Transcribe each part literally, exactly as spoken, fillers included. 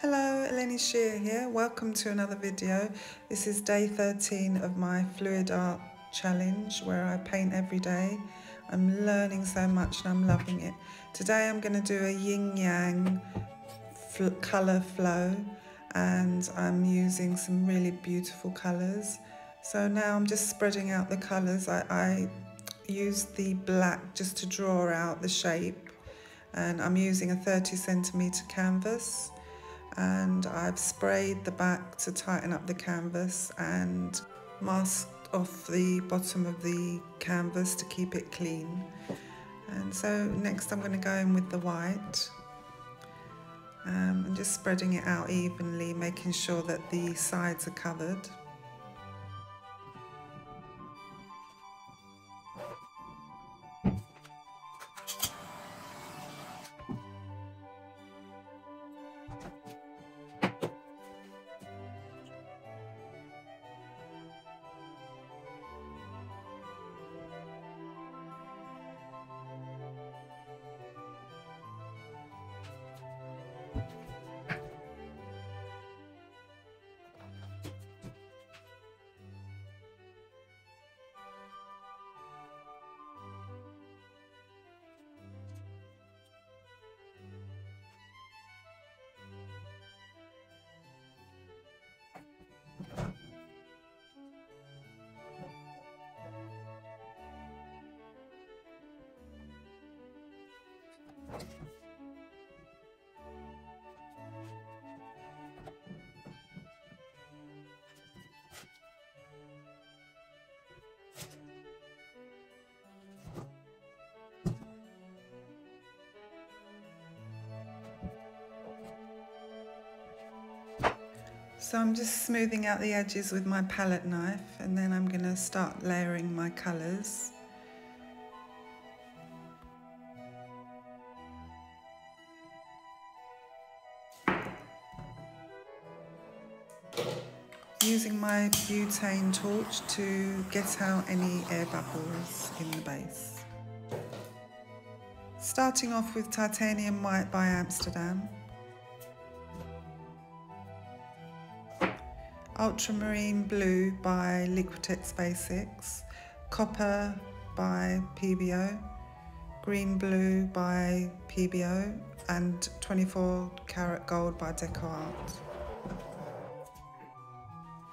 Hello, Eleni Shear here. Welcome to another video. This is day thirteen of my Fluid Art Challenge where I paint every day. I'm learning so much and I'm loving it. Today I'm going to do a Yin Yang fl colour flow and I'm using some really beautiful colours. So now I'm just spreading out the colours. I, I use the black just to draw out the shape and I'm using a thirty centimetre canvas. And I've sprayed the back to tighten up the canvas and masked off the bottom of the canvas to keep it clean. And so next I'm going to go in with the white um, and just spreading it out evenly, making sure that the sides are covered. So I'm just smoothing out the edges with my palette knife and then I'm going to start layering my colours. Using my butane torch to get out any air bubbles in the base. Starting off with Titanium White by Amsterdam. Ultramarine Blue by Liquitex Basics, Copper by P B O, Green Blue by P B O and twenty-four karat Gold by DecoArt.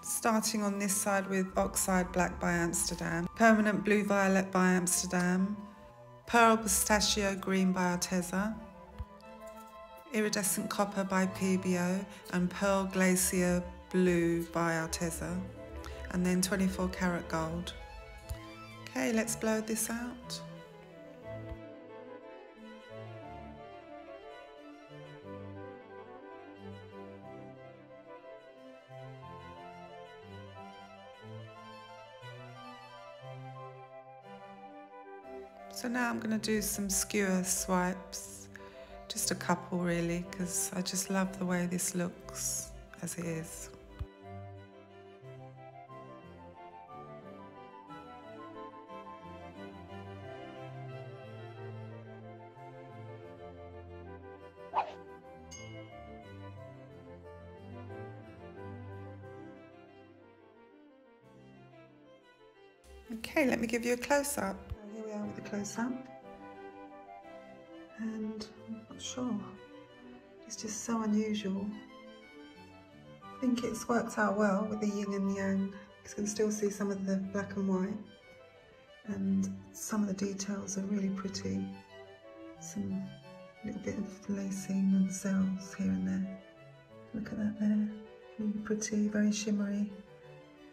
Starting on this side with Oxide Black by Amsterdam, Permanent Blue Violet by Amsterdam, Pearl Pistachio Green by Arteza, Iridescent Copper by P B O and Pearl Glacier Blue by Arteza, and then twenty-four karat gold. Okay, let's blow this out. So now I'm going to do some skewer swipes, just a couple really, because I just love the way this looks as it is. Okay, let me give you a close-up. Here we are with the close-up. And I'm not sure. It's just so unusual. I think it's worked out well with the yin and yang. You can still see some of the black and white. And some of the details are really pretty. Some little bit of lacing and cells here and there. Look at that there. Really pretty, very shimmery.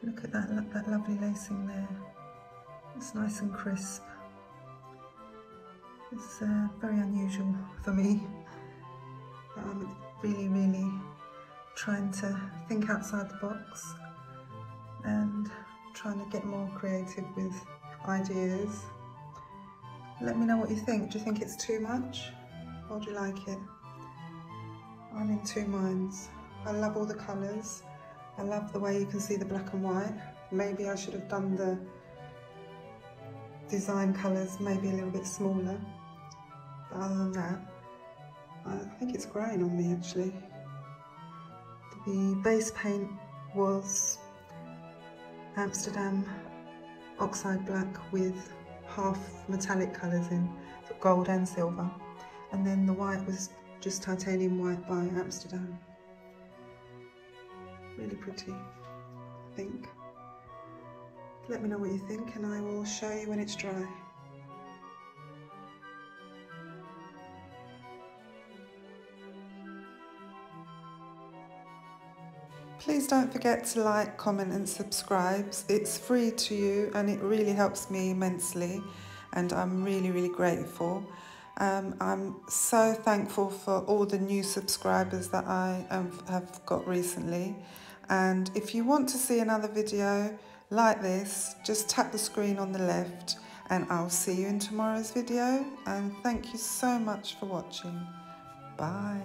Look at that, that lovely lacing there. It's nice and crisp. It's uh, very unusual for me. But I'm really, really trying to think outside the box and trying to get more creative with ideas. Let me know what you think. Do you think it's too much or do you like it? I'm in two minds. I love all the colours. I love the way you can see the black and white. Maybe I should have done the design colours maybe a little bit smaller, but other than that I think it's growing on me actually. The base paint was Amsterdam oxide black with half metallic colours in, gold and silver, and then the white was just titanium white by Amsterdam. Really pretty, I think. Let me know what you think and I will show you when it's dry. Please don't forget to like, comment and subscribe. It's free to you and it really helps me immensely, and I'm really, really grateful. Um, I'm so thankful for all the new subscribers that I um, have got recently. And if you want to see another video like this, just tap the screen on the left and I'll see you in tomorrow's video. And thank you so much for watching. Bye.